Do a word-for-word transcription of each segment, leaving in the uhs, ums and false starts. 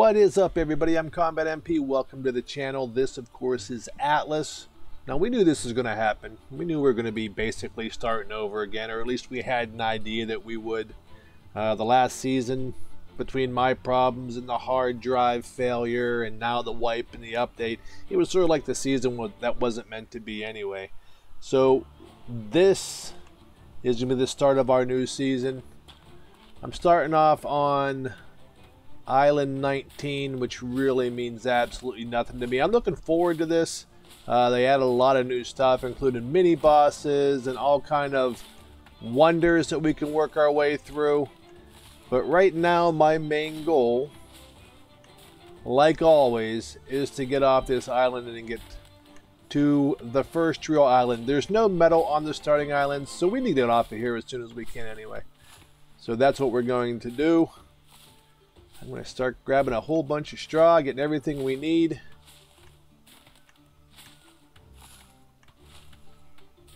What is up, everybody? I'm Combat M P. Welcome to the channel. This, of course, is Atlas. Now, we knew this was going to happen. We knew we were going to be basically starting over again, or at least we had an idea that we would. Uh, the last season, between my problems and the hard drive failure, and now the wipe and the update, it was sort of like the season that wasn't meant to be anyway. So, this is going to be the start of our new season. I'm starting off on Island nineteen, which really means absolutely nothing to me. I'm looking forward to this. Uh, they added a lot of new stuff, including mini bosses and all kind of wonders that we can work our way through. But right now, my main goal, like always, is to get off this island and get to the first real island. There's no metal on the starting island, so we need to get off of here as soon as we can anyway. So that's what we're going to do. I'm going to start grabbing a whole bunch of straw, getting everything we need.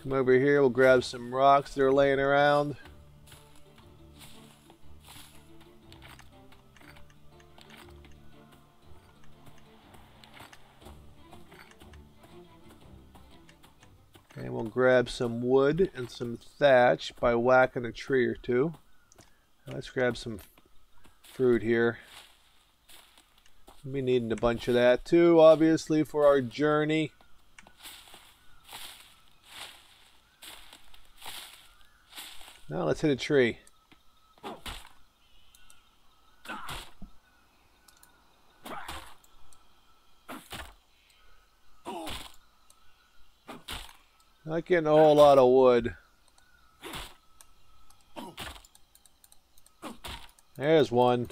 Come over here, we'll grab some rocks that are laying around. And we'll grab some wood and some thatch by whacking a tree or two. Now let's grab some fruit here. We'll be needing a bunch of that too, obviously, for our journey. Now let's hit a tree. Not getting a whole lot of wood. There's one.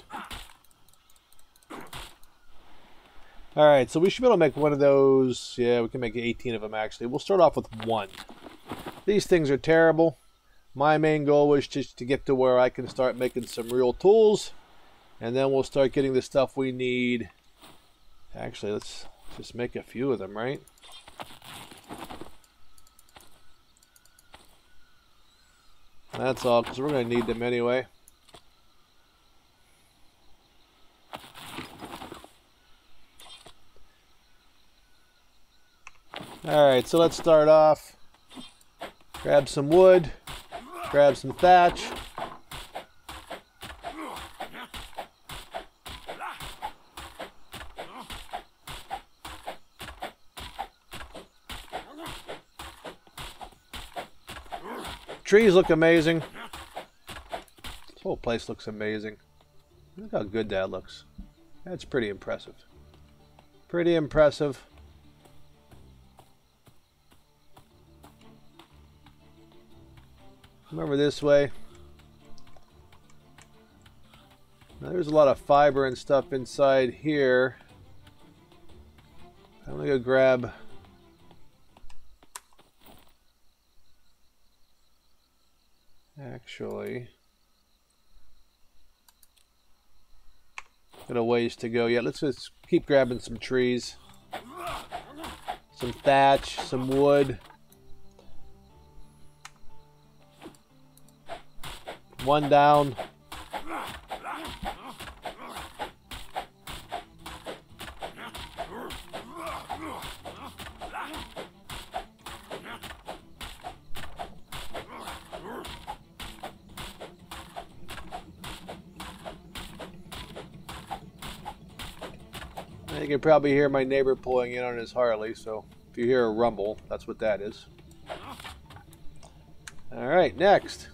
Alright, so we should be able to make one of those. Yeah, we can make eighteen of them, actually. We'll start off with one. These things are terrible. My main goal was just to get to where I can start making some real tools. And then we'll start getting the stuff we need. Actually, let's just make a few of them, right? That's all, because we're going to need them anyway. Alright, so let's start off. Grab some wood. Grab some thatch. Trees look amazing. This whole place looks amazing. Look how good that looks. That's pretty impressive. Pretty impressive. Come over this way. Now there's a lot of fiber and stuff inside here. I'm gonna go grab actually got a ways to go yet. Let's just keep grabbing some trees, some thatch, some wood. One down. You can probably hear my neighbor pulling in on his Harley, so if you hear a rumble, that's what that is. All right, next.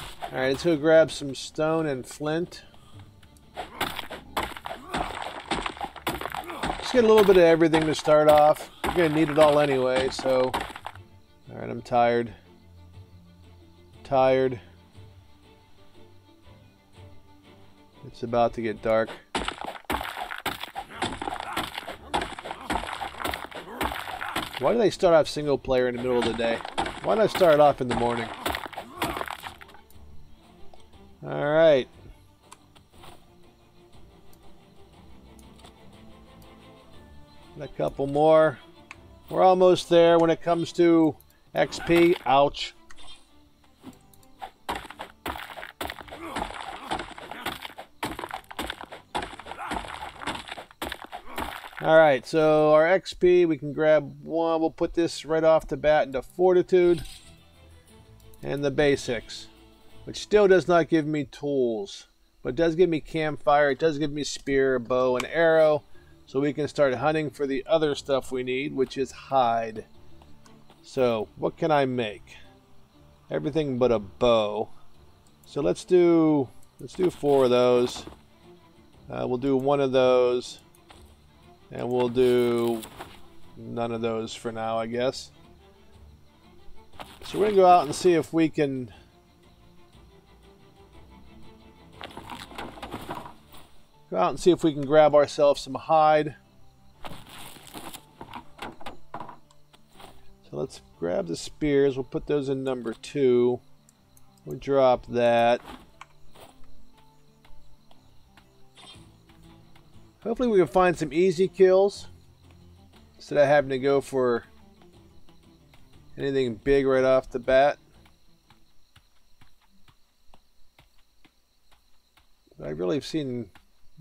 All right, let's go grab some stone and flint. Just get a little bit of everything to start off. We're gonna need it all anyway, so. All right, I'm tired. Tired. It's about to get dark. Why do they start off single player in the middle of the day? Why not start off in the morning? All right. And a couple more. We're almost there when it comes to X P. Ouch. Alright, so our X P, we can grab one. We'll put this right off the bat into Fortitude and the basics, which still does not give me tools, but it does give me campfire. It does give me spear, bow, and arrow, so we can start hunting for the other stuff we need, which is hide. So, what can I make? Everything but a bow. So let's do let's do four of those. Uh, we'll do one of those. And we'll do none of those for now, I guess. So we're going to go out and see if we can... Go out and see if we can grab ourselves some hide. So let's grab the spears. We'll put those in number two. We'll drop that. Hopefully we can find some easy kills instead of having to go for anything big right off the bat. I really have seen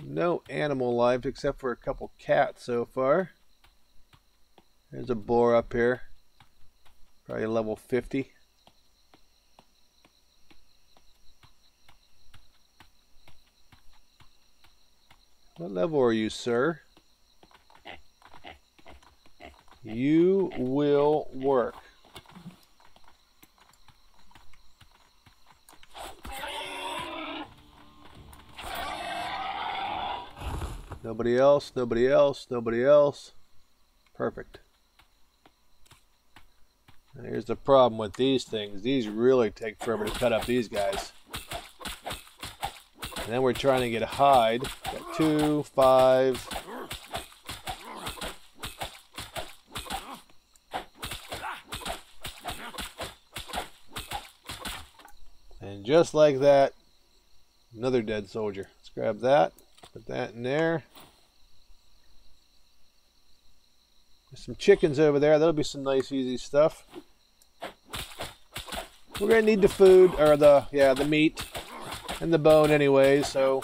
no animal lives except for a couple cats so far. There's a boar up here, probably level fifty. What level are you, sir? You will work. Nobody else, nobody else, nobody else. Perfect. Now here's the problem with these things. These really take forever to cut up these guys. And then we're trying to get hide. Got two, five. And just like that, another dead soldier. Let's grab that, put that in there. There's some chickens over there. That'll be some nice, easy stuff. We're gonna need the food, or the, yeah, the meat. And the bone anyway, so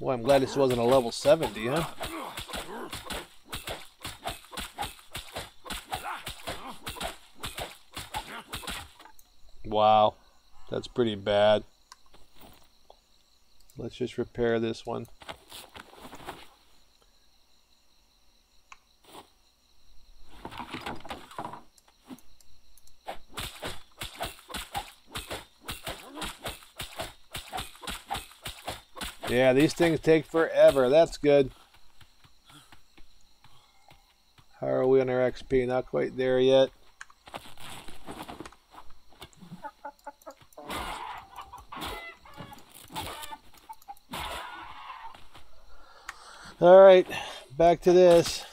well, I'm glad this wasn't a level seventy, huh? Wow, that's pretty bad. Let's just repair this one. Yeah, these things take forever. That's good. How are we on our X P? Not quite there yet. All right, back to this.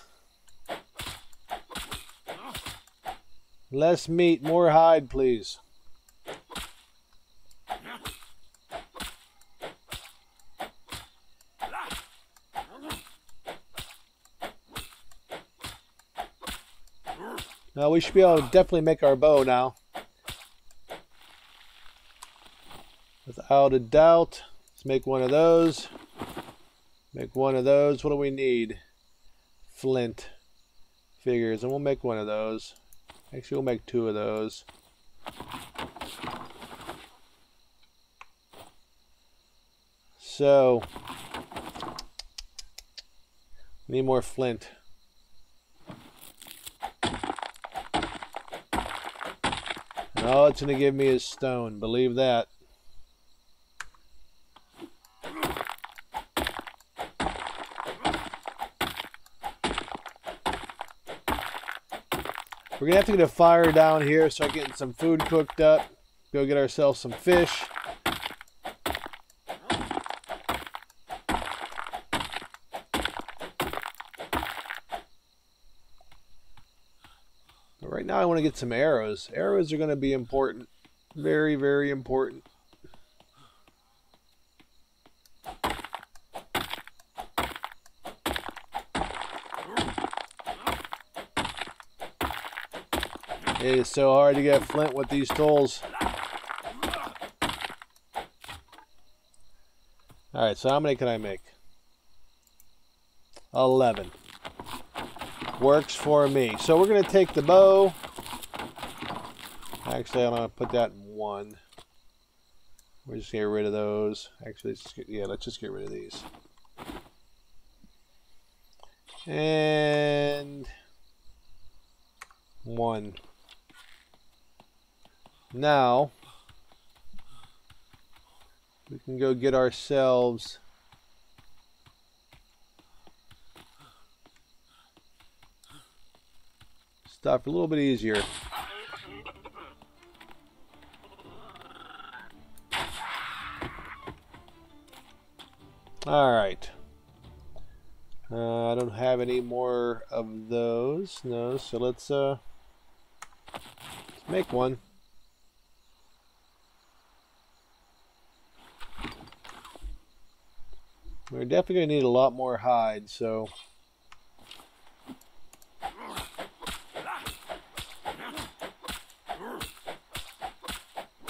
Less meat, more hide, please. Uh, we should be able to definitely make our bow now. Without a doubt. Let's make one of those. Make one of those. What do we need? Flint figures. And we'll make one of those. Actually, we'll make two of those. So, we need more flint. All it's going to give me is stone, believe that. We're going to have to get a fire down here, start getting some food cooked up, go get ourselves some fish. Now I want to get some arrows. Arrows are going to be important. Very, very important. It is so hard to get flint with these tools. All right, so how many can I make? eleven. Works for me. So we're going to take the bow. Actually, I'm going to put that in one. We're just going to get rid of those. Actually, let's get, yeah, let's just get rid of these. And one. Now, we can go get ourselves stuff a little bit easier. All right. Uh, I don't have any more of those. No, so let's uh, let's make one. We're definitely going to need a lot more hide, so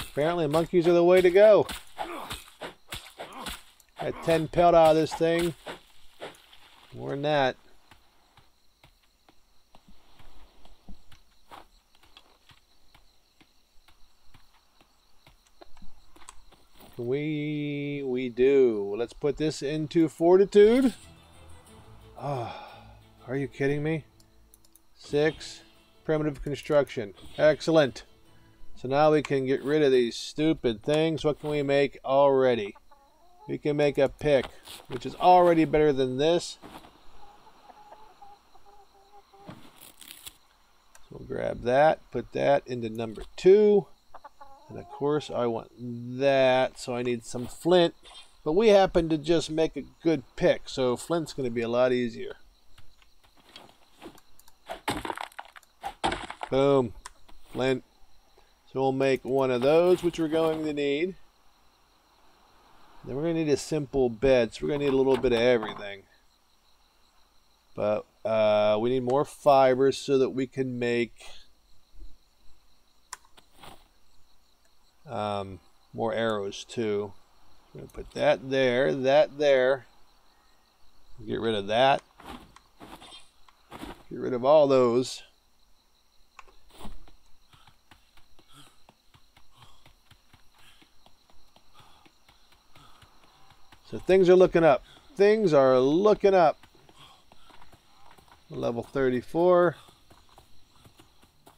apparently monkeys are the way to go. Got ten pelt out of this thing. More than that. We we do. Let's put this into fortitude. Ah, oh, are you kidding me? Six, primitive construction. Excellent. So now we can get rid of these stupid things. What can we make already? We can make a pick, which is already better than this. So we'll grab that, put that into number two. And of course I want that, so I need some flint. But we happen to just make a good pick, so flint's going to be a lot easier. Boom. Flint. So we'll make one of those, which we're going to need. Then we're going to need a simple bed, so we're going to need a little bit of everything. But uh, we need more fibers so that we can make um, more arrows too. I'm going to put that there, that there. Get rid of that. Get rid of all those. So things are looking up. Things are looking up. Level thirty-four.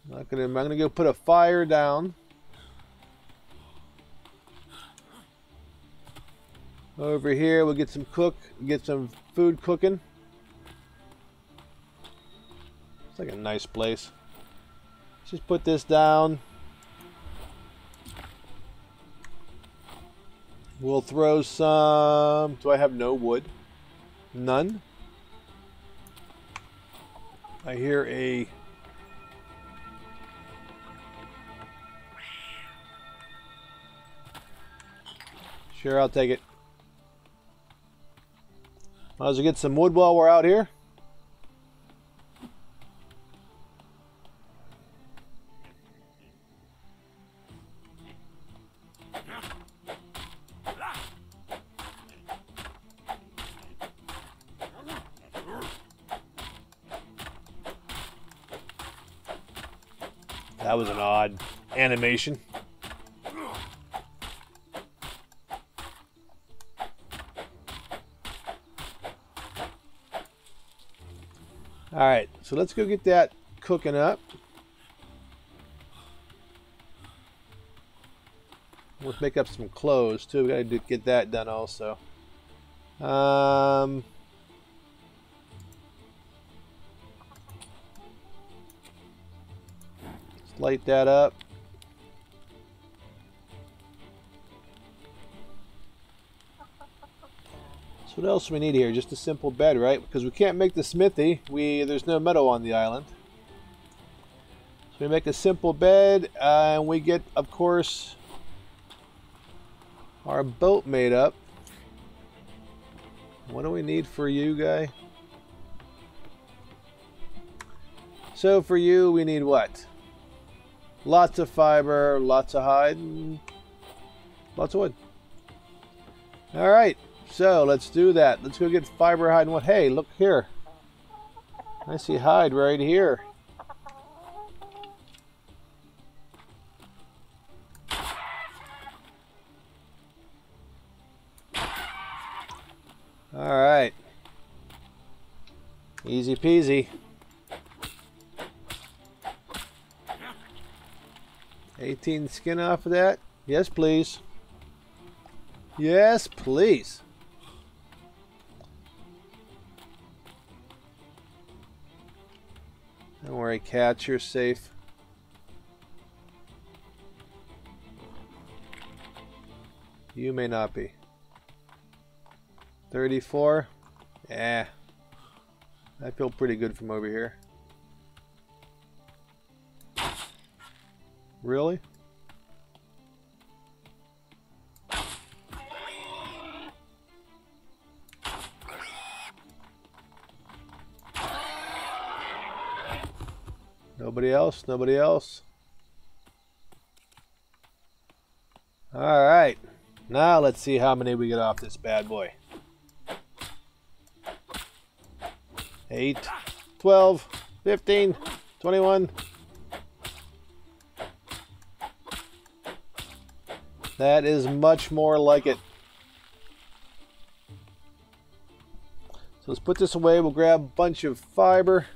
Not gonna, I'm going to go put a fire down. Over here, we'll get some cook, get some food cooking. It's like a nice place. Let's just put this down. We'll throw some... Do I have no wood? None. I hear a... Sure, I'll take it. Might as well get some wood while we're out here. That was an odd animation. All right, so let's go get that cooking up. Let's make up some clothes too. We got to get that done also. Um, let's light that up. What else do we need here? Just a simple bed, right? Because we can't make the smithy. We there's no metal on the island. So we make a simple bed, uh, and we get, of course, our boat made up. What do we need for you, guy? So for you, we need what? Lots of fiber, lots of hide, and lots of wood. All right. So let's do that. Let's go get fiber hide and what? Hey, look here. I see hide right here. All right. Easy peasy. eighteen skin off of that. Yes, please. Yes, please. Don't worry, cats, you're safe. You may not be. thirty-four? Eh. I feel pretty good from over here. Really? Nobody else? Nobody else? Alright. Now let's see how many we get off this bad boy. eight, twelve, fifteen, twenty-one. That is much more like it. So let's put this away. We'll grab a bunch of fiber.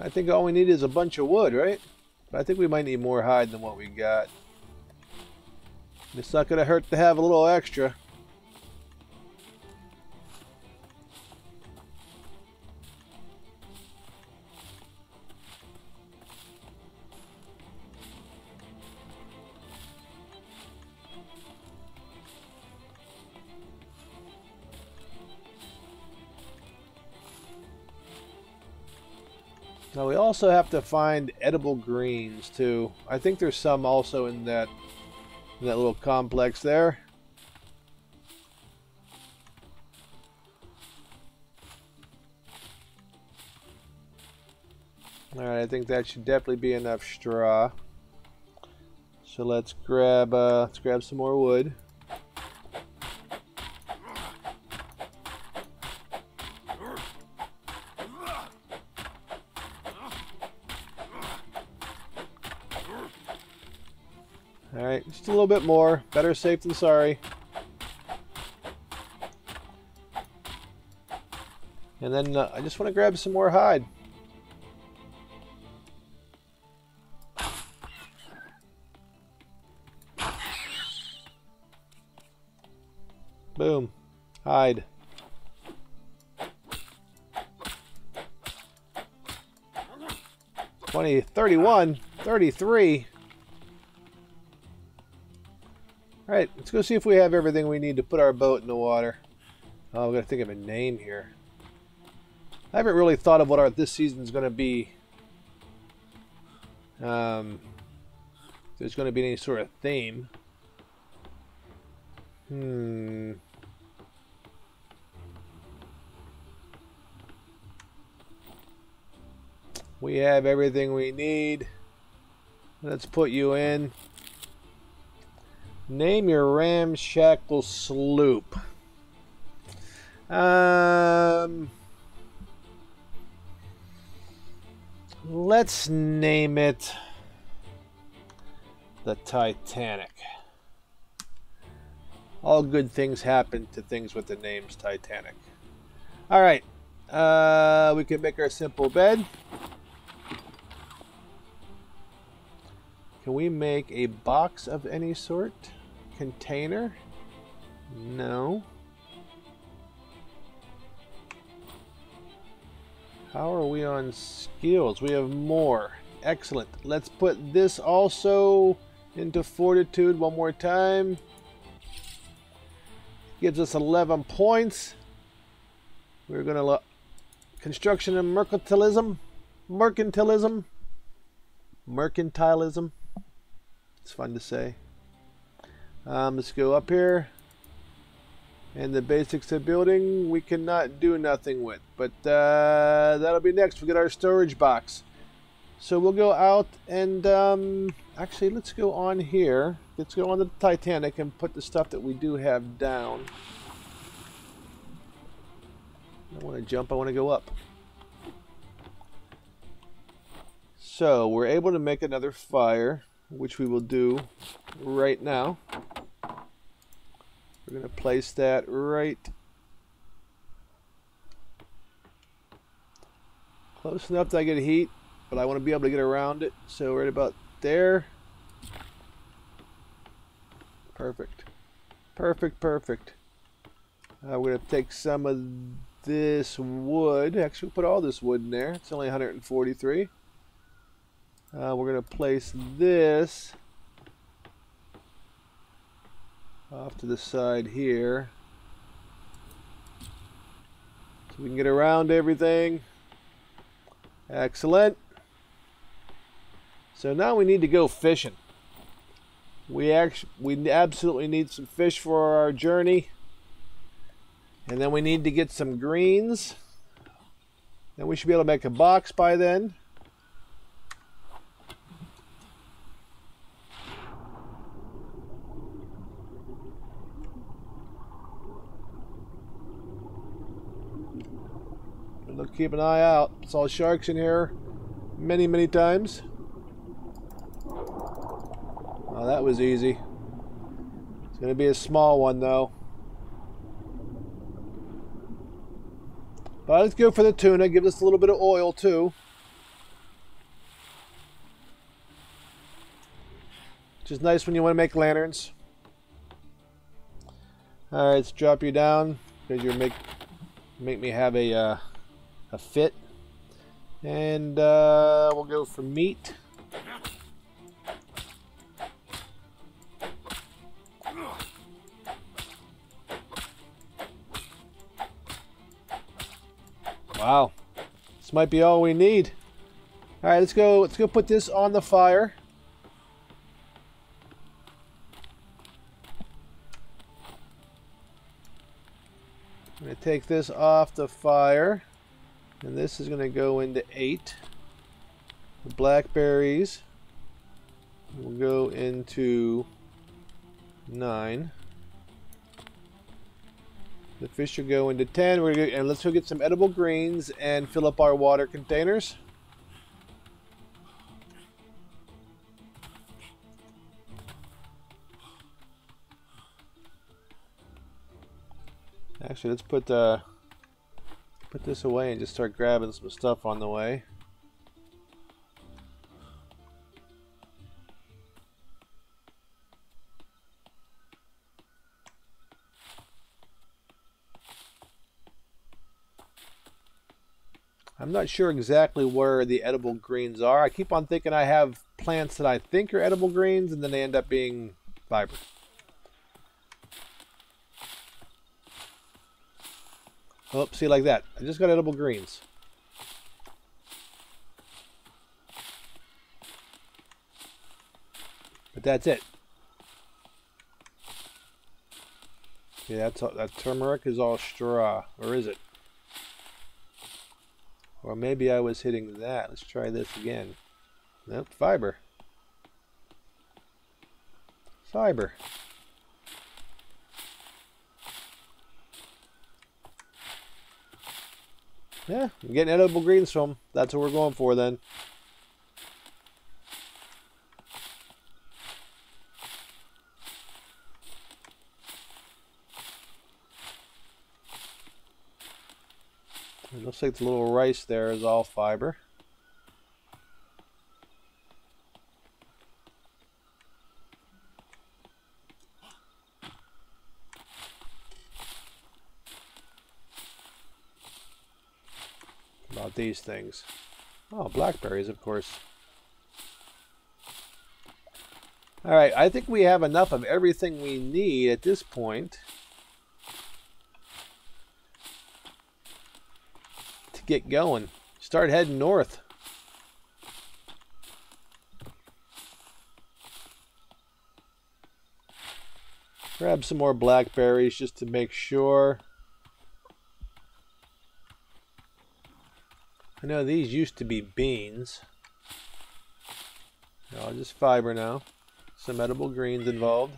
I think all we need is a bunch of wood, right? But I think we might need more hide than what we got. It's not going to hurt to have a little extra. Now we also have to find edible greens too. I think there's some also in that in that little complex there. All right, I think that should definitely be enough straw. So let's grab uh, let's grab some more wood. Alright, just a little bit more. Better safe than sorry. And then uh, I just want to grab some more hide. Boom. Hide. twenty, thirty-one, thirty-three. All right, let's go see if we have everything we need to put our boat in the water. Oh, I've got to think of a name here. I haven't really thought of what our this season's going to be. Um, if there's going to be any sort of theme. Hmm. We have everything we need. Let's put you in. Name your ramshackle sloop. Um, let's name it the Titanic. All good things happen to things with the names Titanic. All right, uh, we can make our simple bed. Can we make a box of any sort? Container? No. How are we on skills? We have more. Excellent. Let's put this also into fortitude one more time. Gives us eleven points. We're going to look. Construction and mercantilism. Mercantilism. Mercantilism. It's fun to say. Um, let's go up here, and the basics of building we cannot do nothing with, but uh, that'll be next. We get our storage box. So we'll go out and um, actually let's go on here. Let's go on the Titanic and put the stuff that we do have down. I want to jump, I want to go up. So we're able to make another fire, which we will do right now. We're going to place that right close enough that I get heat, but I want to be able to get around it. So right about there. Perfect. Perfect, perfect. Uh, we're going to take some of this wood. Actually, we'll put all this wood in there. It's only one hundred forty-three. Uh, we're going to place this off to the side here, so we can get around everything. Excellent. So now we need to go fishing. We actually, we absolutely need some fish for our journey. And then we need to get some greens. And we should be able to make a box by then. Look, keep an eye out. Saw sharks in here many, many times. Oh, that was easy. It's going to be a small one, though. But let's go for the tuna. Give us a little bit of oil, too. Which is nice when you want to make lanterns. All right, let's drop you down because you make, make me have a... Uh, a fit, and uh, we'll go for meat. Wow, this might be all we need. All right, let's go. Let's go put this on the fire. I'm gonna take this off the fire. And this is going to go into eight. The blackberries will go into nine. The fish will go into ten. We're gonna, and let's go get some edible greens and fill up our water containers. Actually, let's put... Uh, Put this away and just start grabbing some stuff on the way. I'm not sure exactly where the edible greens are. I keep on thinking I have plants that I think are edible greens and then they end up being fiber. Oh, see, like that. I just got edible greens. But that's it. Yeah, that's all, that turmeric is all straw. Or is it? Or maybe I was hitting that. Let's try this again. Nope, fiber. Fiber. Yeah, I'm getting edible greens from them. That's what we're going for then. It looks like the little rice there is all fiber. These things. Oh, blackberries, of course. All right, I think we have enough of everything we need at this point to get going. Start heading north. Grab some more blackberries just to make sure. I know these used to be beans. All just fiber now. Some edible greens involved.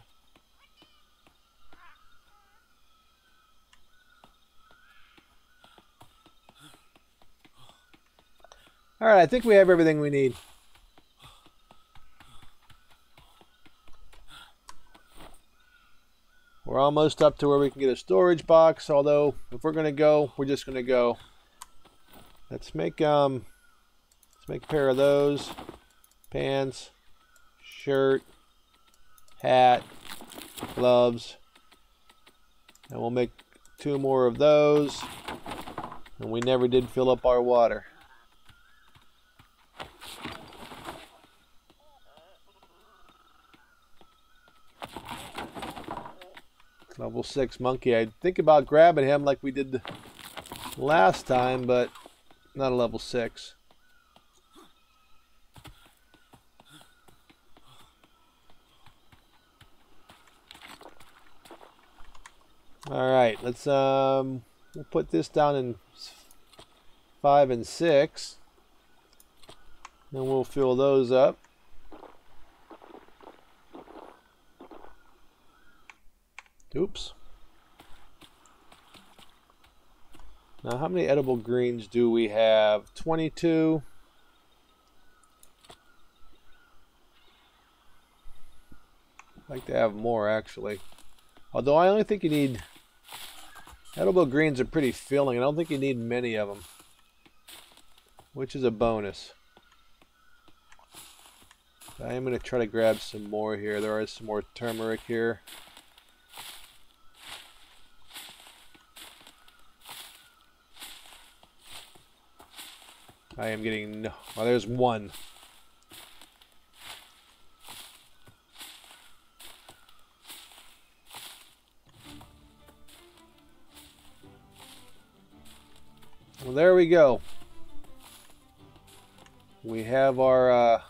All right, I think we have everything we need. We're almost up to where we can get a storage box, although if we're gonna go, we're just gonna go. Let's make um let's make a pair of those. Pants, shirt, hat, gloves. And we'll make two more of those. And we never did fill up our water. Level six monkey. I'd think about grabbing him like we did last time, but not a level six. All right, let's um, we'll put this down in five and six, and we'll fill those up. Oops. Now, how many edible greens do we have? twenty-two. I'd like to have more, actually. Although I only think you need... Edible greens are pretty filling. I don't think you need many of them. Which is a bonus. I am going to try to grab some more here. There is some more turmeric here. I am getting no. Oh, there's one. Well, there we go. We have our. Uh...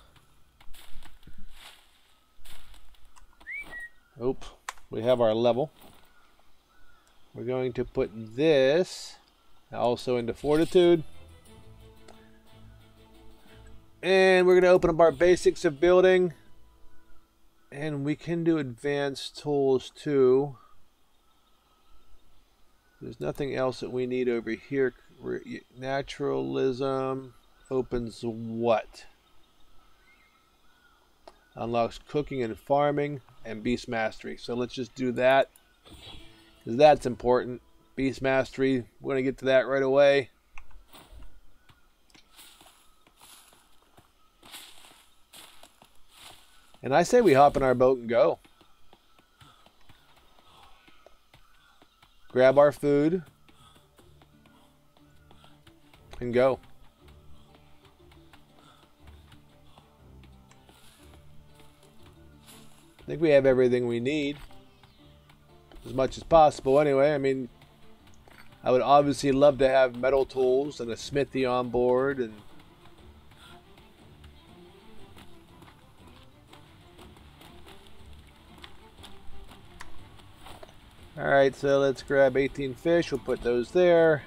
Oop. We have our level. We're going to put this also into fortitude. And we're going to open up our basics of building. And we can do advanced tools too. There's nothing else that we need over here. Naturalism opens what? Unlocks cooking and farming and beast mastery. So let's just do that, because that's important. Beast mastery, we're going to get to that right away. And I say we hop in our boat and go. Grab our food. And go. I think we have everything we need. As much as possible anyway. I mean, I would obviously love to have metal tools and a smithy on board and... Alright, so let's grab eighteen fish. We'll put those there.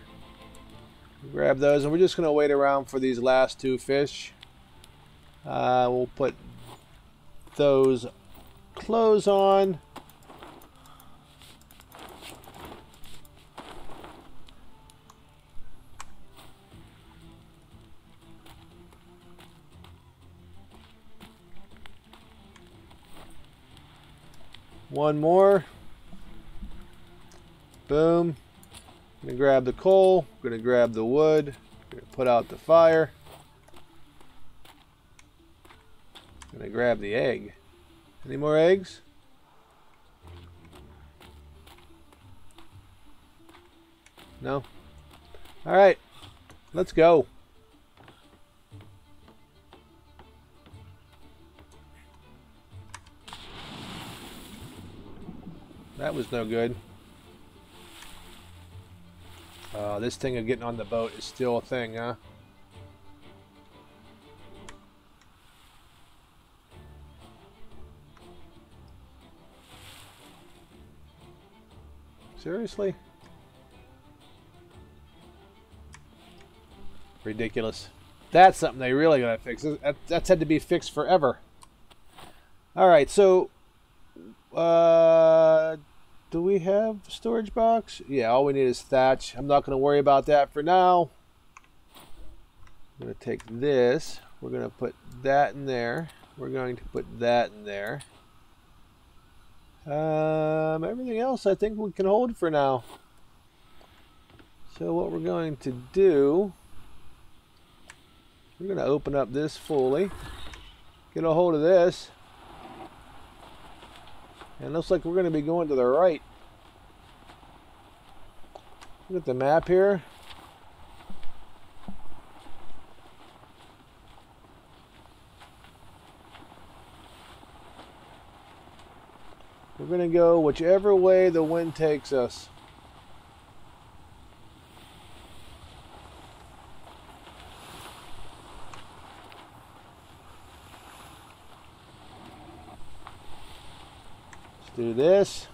Grab those, and we're just going to wait around for these last two fish. Uh, we'll put those clothes on. One more. Boom. I'm gonna grab the coal, I'm gonna grab the wood, I'm gonna put out the fire. I'm gonna grab the egg. Any more eggs? No? Alright, let's go. That was no good. Uh, this thing of getting on the boat is still a thing, huh? Seriously? Ridiculous. That's something they really gotta fix. That, that's had to be fixed forever. All right, so uh, do we have a storage box? Yeah, all we need is thatch. I'm not going to worry about that for now. I'm going to take this. We're going to put that in there. We're going to put that in there. Um, everything else I think we can hold for now. So what we're going to do, we're going to open up this fully, get a hold of this, and looks like we're going to be going to the right. Look at the map here. We're going to go whichever way the wind takes us. Let's do this.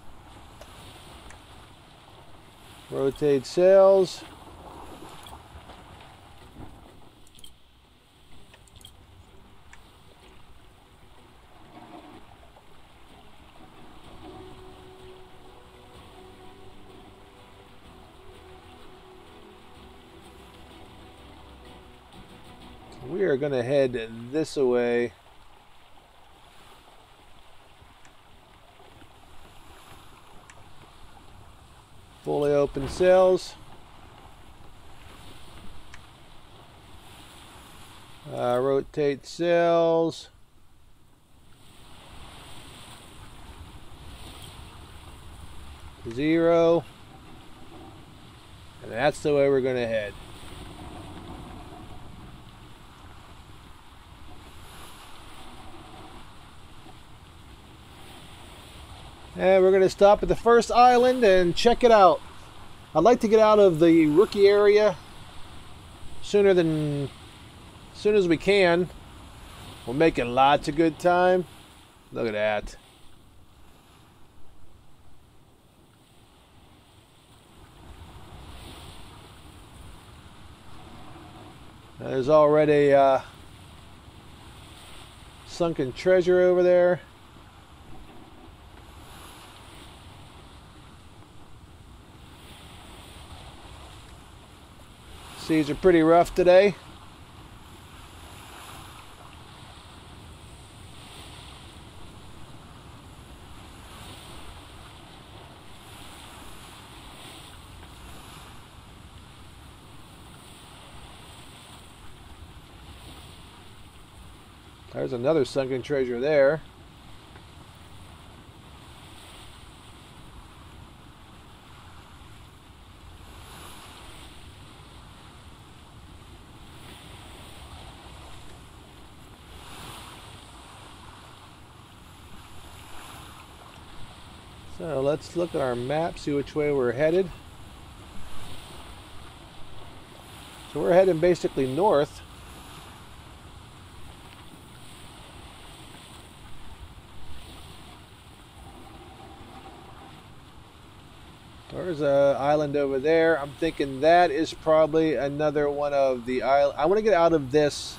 Rotate sails. We are going to head this way. Fully open sails. Uh, rotate sails. Zero. And that's the way we're going to head. And we're going to stop at the first island and check it out. I'd like to get out of the rookie area sooner than soon as we can. We're making lots of good time. Look at that. Now, there's already uh, sunken treasure over there. Seas are pretty rough today. There's another sunken treasure there. So let's look at our map, see which way we're headed. So we're heading basically north. There's an island over there. I'm thinking that is probably another one of the islands. I want to get out of this,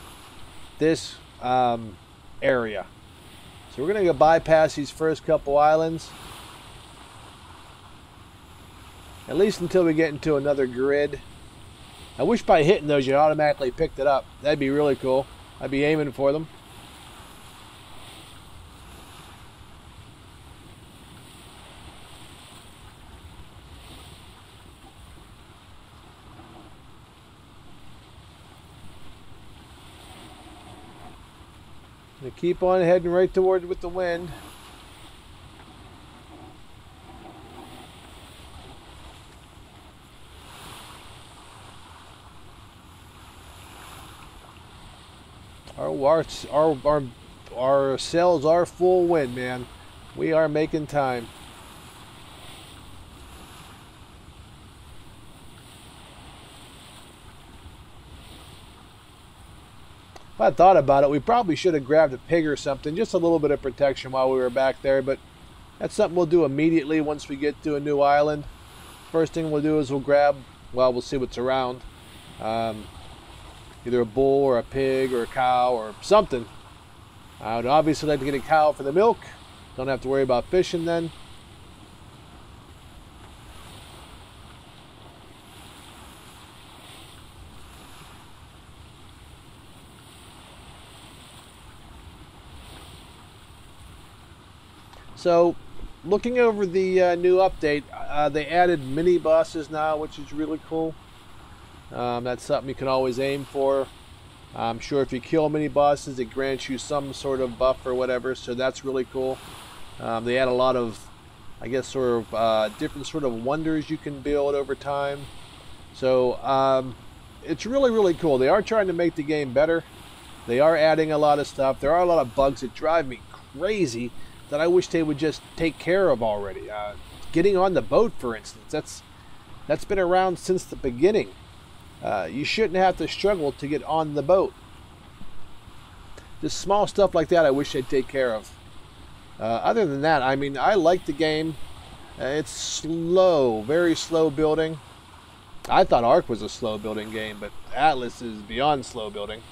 this um, area. So we're going to go bypass these first couple islands. At least until we get into another grid. I wish by hitting those you automatically picked it up. That'd be really cool. I'd be aiming for them. And keep on heading right toward with the wind. Our, our, our, our sails are full wind, man. We are making time. If I thought about it, we probably should have grabbed a pig or something, just a little bit of protection while we were back there, but that's something we'll do immediately once we get to a new island. First thing we'll do is we'll grab, well, we'll see what's around. Um, Either a bull or a pig or a cow or something. I would obviously like to get a cow for the milk. Don't have to worry about fishing then. So, looking over the uh, new update, uh, they added mini buses now, which is really cool. Um, that's something you can always aim for. I'm sure if you kill mini buses, it grants you some sort of buff or whatever, so that's really cool. Um, they add a lot of, I guess, sort of uh, different sort of wonders you can build over time. So, um, it's really, really cool. They are trying to make the game better. They are adding a lot of stuff. There are a lot of bugs that drive me crazy that I wish they would just take care of already. Uh, getting on the boat, for instance, that's that's been around since the beginning. Uh, you shouldn't have to struggle to get on the boat. Just small stuff like that I wish they'd take care of. Uh, other than that, I mean, I like the game. Uh, it's slow, very slow building. I thought Ark was a slow building game, but Atlas is beyond slow building.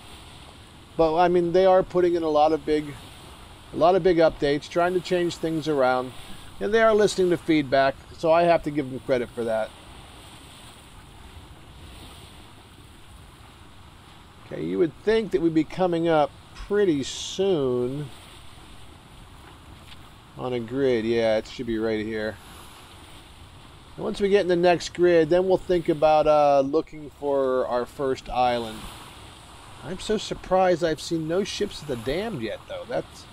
But, I mean, they are putting in a lot of big... A lot of big updates, trying to change things around, and they are listening to feedback, so I have to give them credit for that. Okay, you would think that we'd be coming up pretty soon on a grid. Yeah, it should be right here. And once we get in the next grid, then we'll think about uh, looking for our first island. I'm so surprised I've seen no ships of the damned yet, though. That's...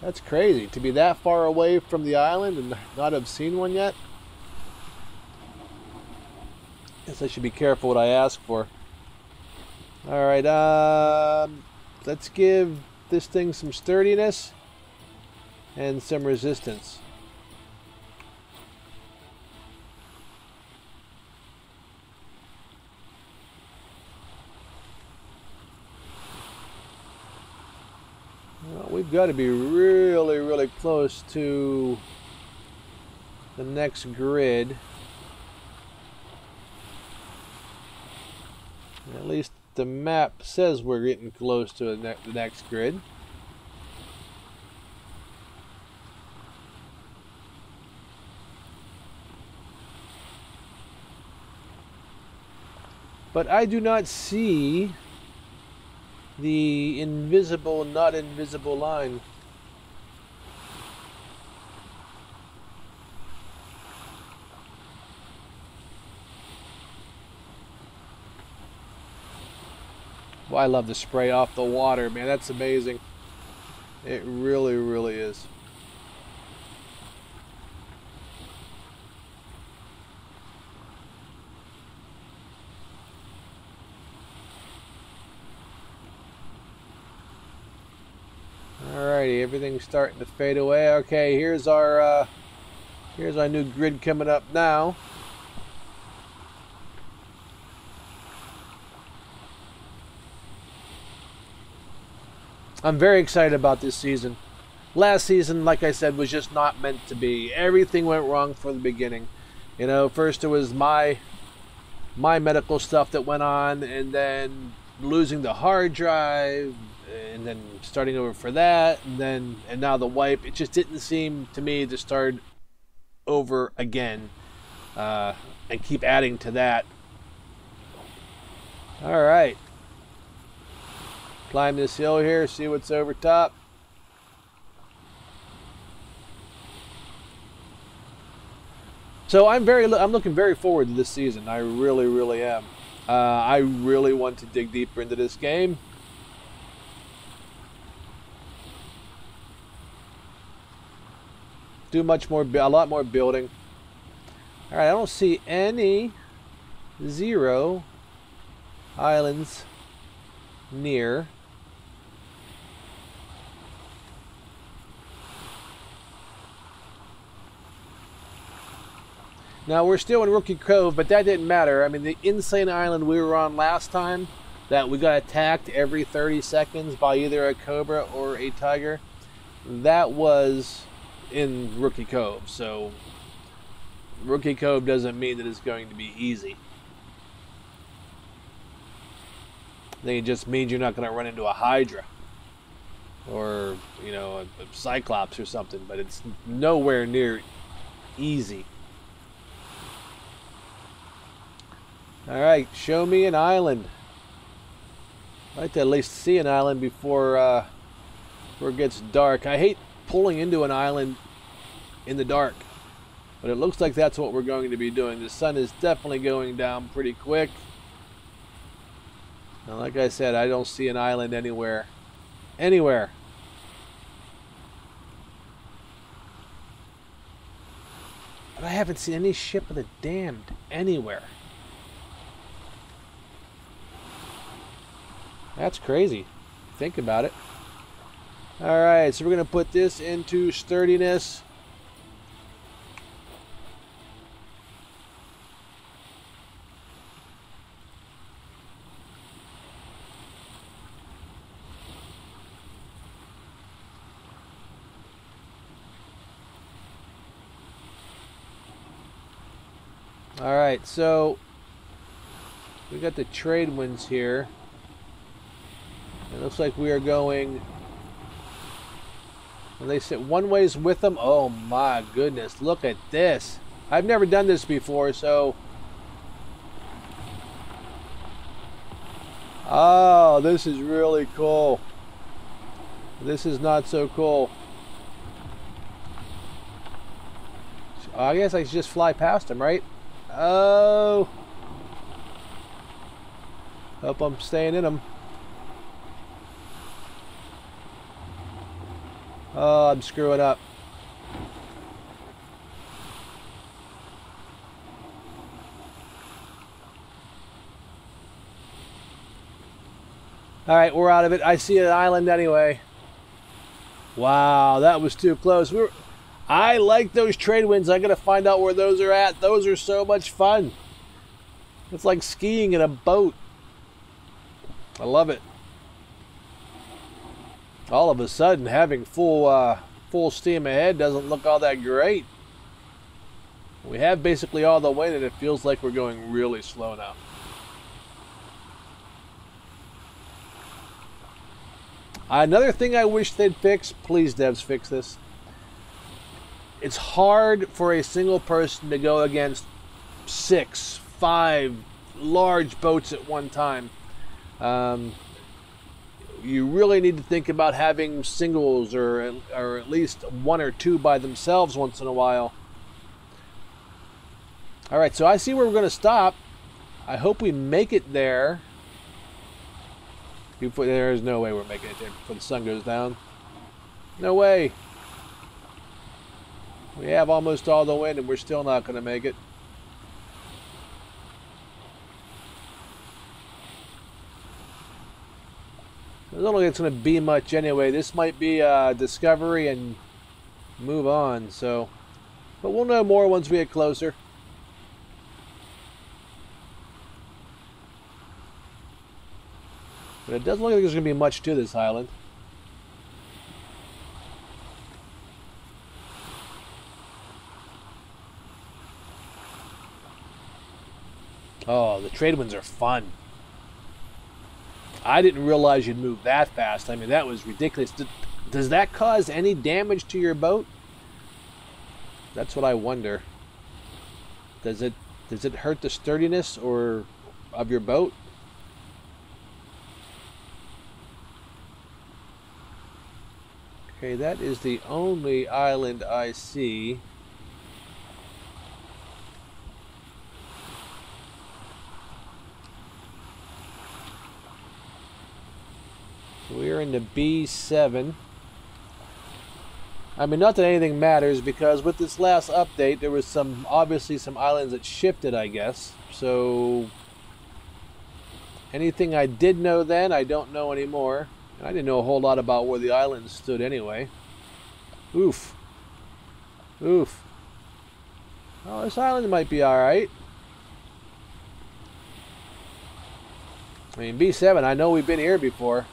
That's crazy, to be that far away from the island and not have seen one yet. Guess I should be careful what I ask for. Alright, um, let's give this thing some sturdiness and some resistance. We've got to be really, really close to the next grid. At least the map says we're getting close to the next grid. But I do not see the invisible, not invisible line. Well, I love the spray off the water, man. That's amazing. It really, really is. Alrighty, everything's starting to fade away. Okay, here's our uh, here's our new grid coming up now. I'm very excited about this season. Last season, like I said, was just not meant to be. Everything went wrong from the beginning. You know, first it was my my medical stuff that went on, and then losing the hard drive, and then starting over for that, and then and now the wipe. It just didn't seem to me to start over again uh, and keep adding to that. All right, climb this hill here, see what's over top. So I'm very I'm looking very forward to this season. I really, really am. Uh, I really want to dig deeper into this game. Do much more, a lot more building. All right, I don't see any zero islands near. Now we're still in Rookie Cove, but that didn't matter. I mean, the insane island we were on last time, that we got attacked every thirty seconds by either a cobra or a tiger, that was in Rookie Cove. So Rookie Cove doesn't mean that it's going to be easy. I think it just means you're not going to run into a Hydra or, you know, a, a Cyclops or something, but it's nowhere near easy. All right, show me an island. I'd like to at least see an island before, uh, before it gets dark. I hate pulling into an island in the dark, but it looks like that's what we're going to be doing. The sun is definitely going down pretty quick. Now, like I said, I don't see an island anywhere. Anywhere. But I haven't seen any ship of the damned anywhere. That's crazy. Think about it. Alright, so we're going to put this into sturdiness. Alright, so we got the trade winds here. It looks like we are going, and they sit one ways with them. Oh my goodness, look at this. I've never done this before, so. Oh, this is really cool. This is not so cool. So I guess I should just fly past them, right? Oh. Hope I'm staying in them. Oh, I'm screwing up. All right, we're out of it. I see an island anyway. Wow, that was too close. We were, I like those trade winds. I gotta find out where those are at. Those are so much fun. It's like skiing in a boat. I love it. All of a sudden, having full uh, full steam ahead doesn't look all that great. We have basically all the way, and it feels like we're going really slow now. Another thing I wish they'd fix, please devs fix this. It's hard for a single person to go against six, five large boats at one time. Um, You really need to think about having singles or, or at least one or two by themselves once in a while. All right, so I see where we're going to stop. I hope we make it there. Before, there is no way we're making it there before the sun goes down. No way. We have almost all the wind and we're still not going to make it. I don't think it's going to be much anyway. This might be uh, Discovery and move on. So, but we'll know more once we get closer. But it doesn't look like there's going to be much to this island. Oh, the trade winds are fun. I didn't realize you'd move that fast. I mean, that was ridiculous. Did, does that cause any damage to your boat? That's what I wonder. Does it does it hurt the sturdiness or of your boat? Okay, that is the only island I see. We're into B seven. I mean, not that anything matters, because with this last update, there was some, obviously some islands that shifted, I guess. So, anything I did know then, I don't know anymore. And I didn't know a whole lot about where the islands stood anyway. Oof. Oof. Oh, this island might be alright. I mean, B seven, I know we've been here before.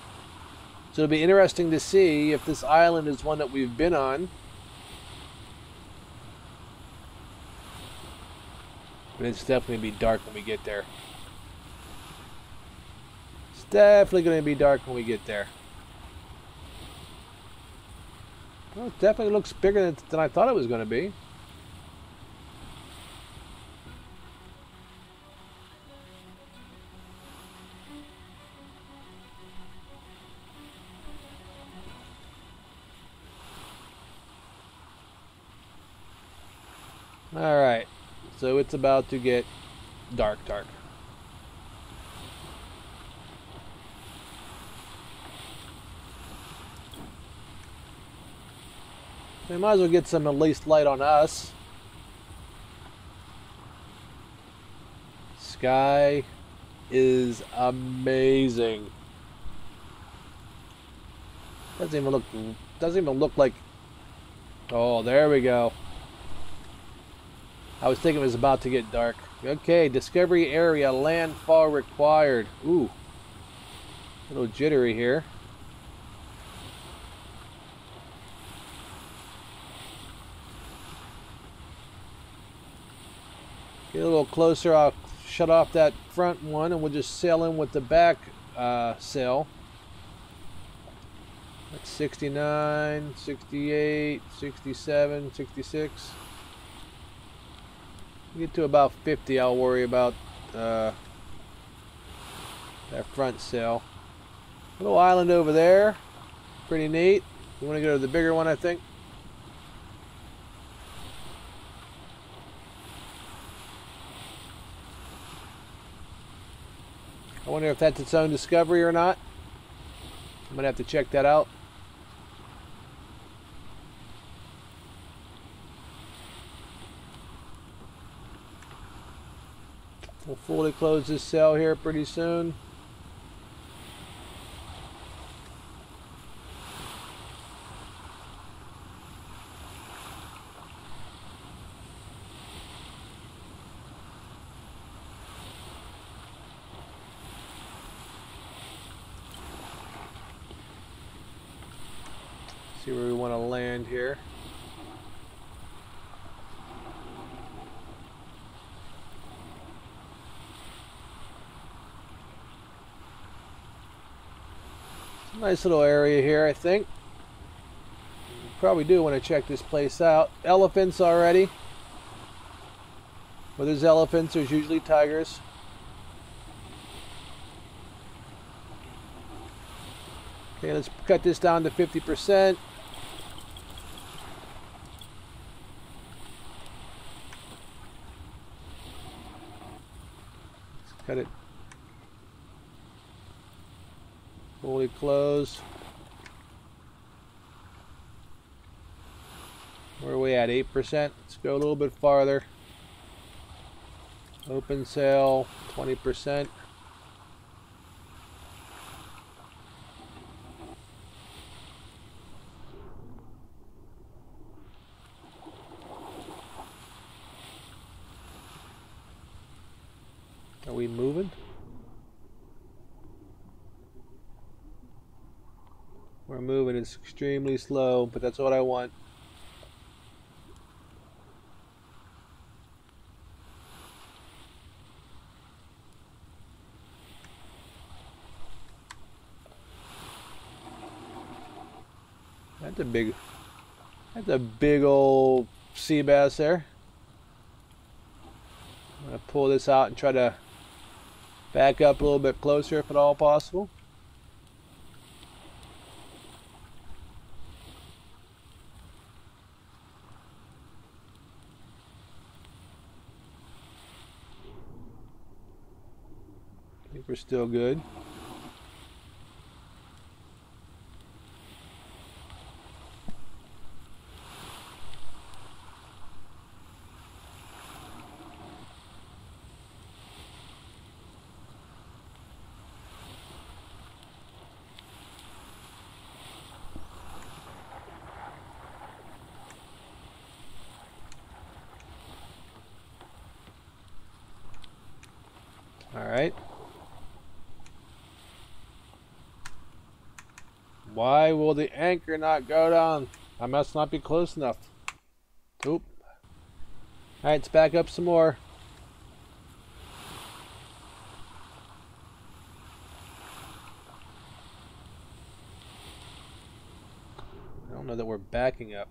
So it'll be interesting to see if this island is one that we've been on. But it's definitely going to be dark when we get there. It's definitely going to be dark when we get there. Well, it definitely looks bigger than, than I thought it was going to be. Alright, so it's about to get dark, dark. We might as well get some at least light on us. Sky is amazing. Doesn't even look, doesn't even look like, oh, there we go. I was thinking it was about to get dark. Okay, discovery area, landfall required. Ooh, a little jittery here. Get a little closer, I'll shut off that front one and we'll just sail in with the back uh, sail. That's sixty-nine, sixty-eight, sixty-seven, sixty-six. Get to about fifty, I'll worry about uh, that front sail. Little island over there, pretty neat. You want to go to the bigger one, I think. I wonder if that's its own discovery or not. I'm gonna have to check that out. We'll fully close this cell here pretty soon. See where we want to land here. Nice little area here, I think. Probably do want to check this place out. Elephants already. Where there's elephants, there's usually tigers. Okay, let's cut this down to fifty percent. Let's cut it. Fully closed. Where are we at? eight percent. Let's go a little bit farther. Open sail, twenty percent. Are we moving? We're moving, it's extremely slow, but that's what I want. That's a big, that's a big old sea bass there. I'm gonna pull this out and try to back up a little bit closer if at all possible. We're still good. All right. Why will the anchor not go down? I must not be close enough. Oop. Alright, let's back up some more. know that we're backing up.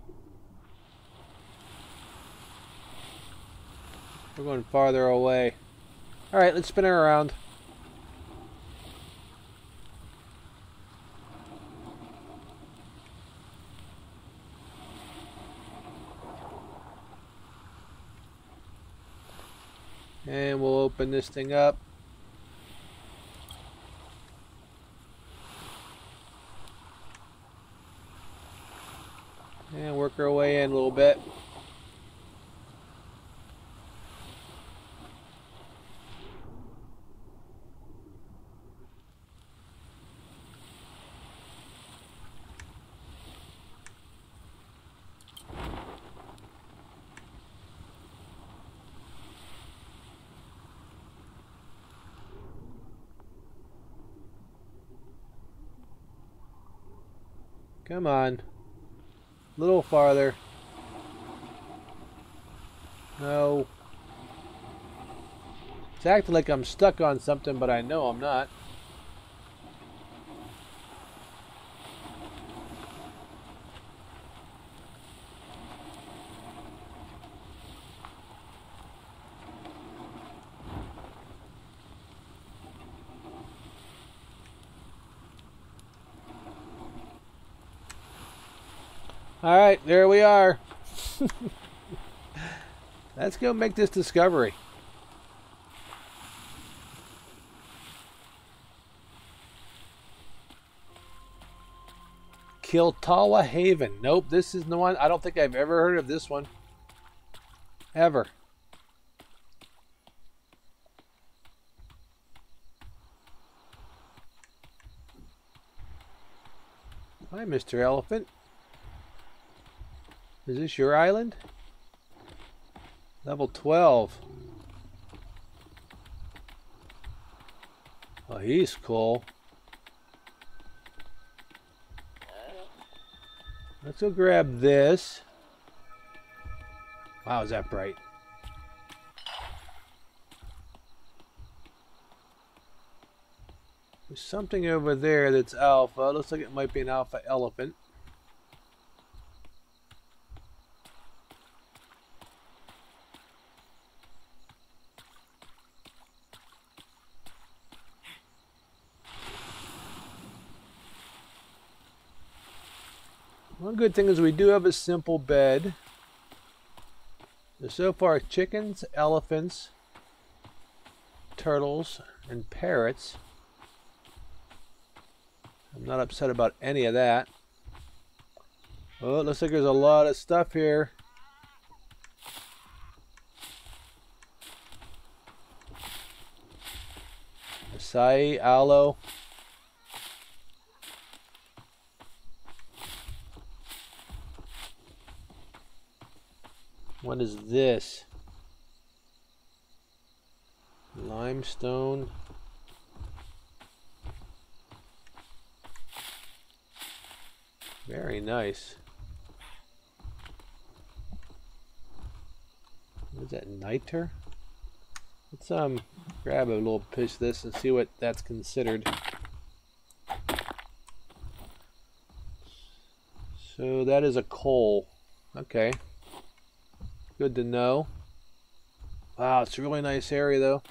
We're going farther away. Alright, let's spin her around. And we'll open this thing up. And work our way in a little bit. Come on. A little farther. No. It's acting like I'm stuck on something, but I know I'm not. All right, there we are. Let's go make this discovery. Kiltawa Haven. Nope, this is the one. I don't think I've ever heard of this one. Ever. Hi, Mister Elephant. Is this your island? Level twelve. Oh, he's cool. Let's go grab this. Wow, is that bright? There's something over there that's alpha. Looks like it might be an alpha elephant. One good thing is we do have a simple bed. So far, chickens, elephants, turtles, and parrots. I'm not upset about any of that. Oh, it looks like there's a lot of stuff here. Acai, aloe. What is this? Limestone. Very nice. What is that, niter? Let's um grab a little piece of this and see what that's considered. So that is a coal. Okay. Good to know. Wow, it's a really nice area though.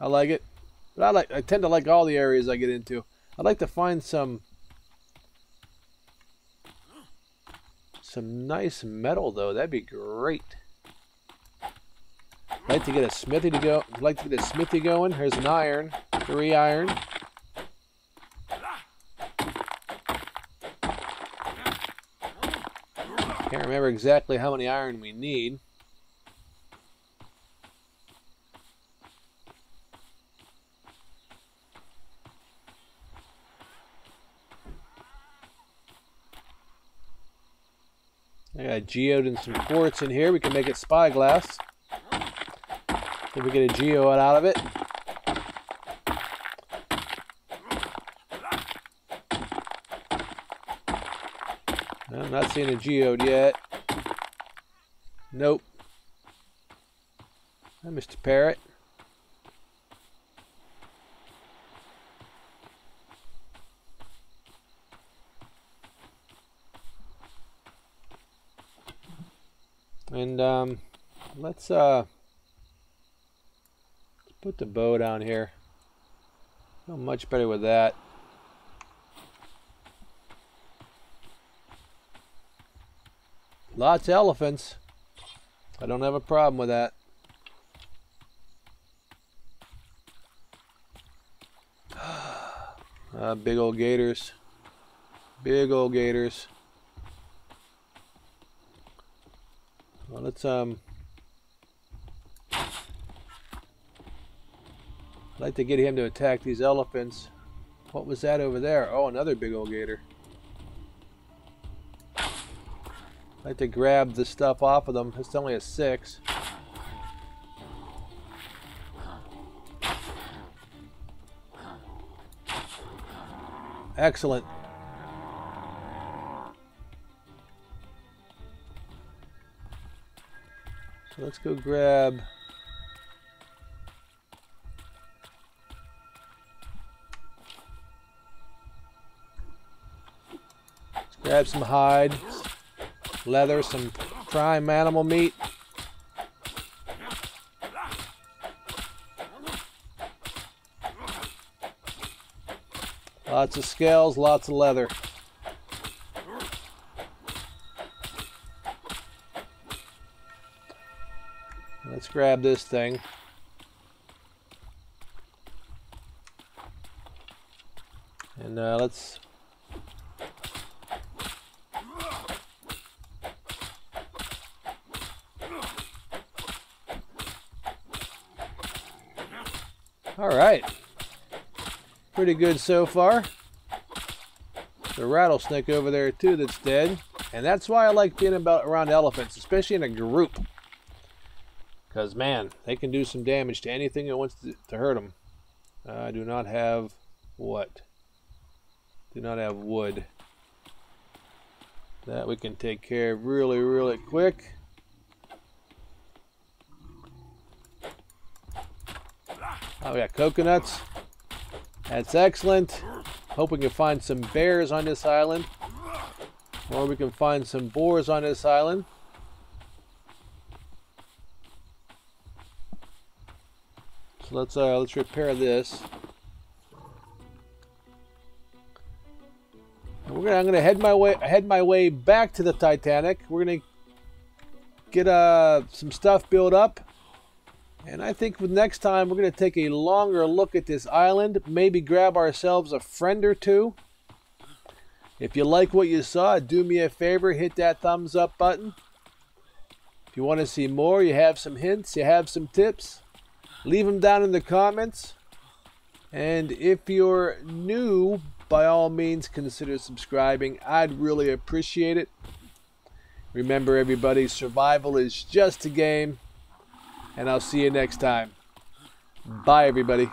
I like it. But I like I tend to like all the areas I get into. I'd like to find some some nice metal though. That'd be great. I'd like to get a smithy to go I'd like to get a smithy going. Here's an iron. Three iron. Can't remember exactly how many iron we need. I got a geode and some quartz in here. We can make it spyglass. If we get a geode out of it. I'm not seeing a geode yet. Nope. Hi, Mister Parrot. And um, let's uh, let's put the bow down here. Feel much better with that. Lots of elephants. I don't have a problem with that. Uh, big old gators. Big old gators. Well, let's um I'd like to get him to attack these elephants. What was that over there? Oh, another big old gator. I'd like to grab the stuff off of them. It's only a six. Excellent. So let's go grab let's grab some hide, leather, some prime animal meat. Lots of scales, lots of leather. Let's grab this thing. And uh, let's... All right. Pretty good so far. There's a rattlesnake over there too that's dead, and that's why I like being about around elephants, especially in a group, because man, they can do some damage to anything that wants to, to hurt them. Uh, I do not have what? Do not have wood. That we can take care of really, really quick. Oh, we got coconuts. That's excellent. Hope we can find some bears on this island. Or we can find some boars on this island. So let's uh, let's repair this. And we're gonna, I'm gonna head my way head my way back to the Titanic. We're gonna get uh, some stuff built up. And I think next time we're going to take a longer look at this island, maybe grab ourselves a friend or two. If you like what you saw, do me a favor, hit that thumbs up button. If you want to see more, you have some hints, you have some tips, leave them down in the comments. And if you're new, by all means, consider subscribing. I'd really appreciate it. Remember, everybody, survival is just a game. And I'll see you next time. Bye, everybody.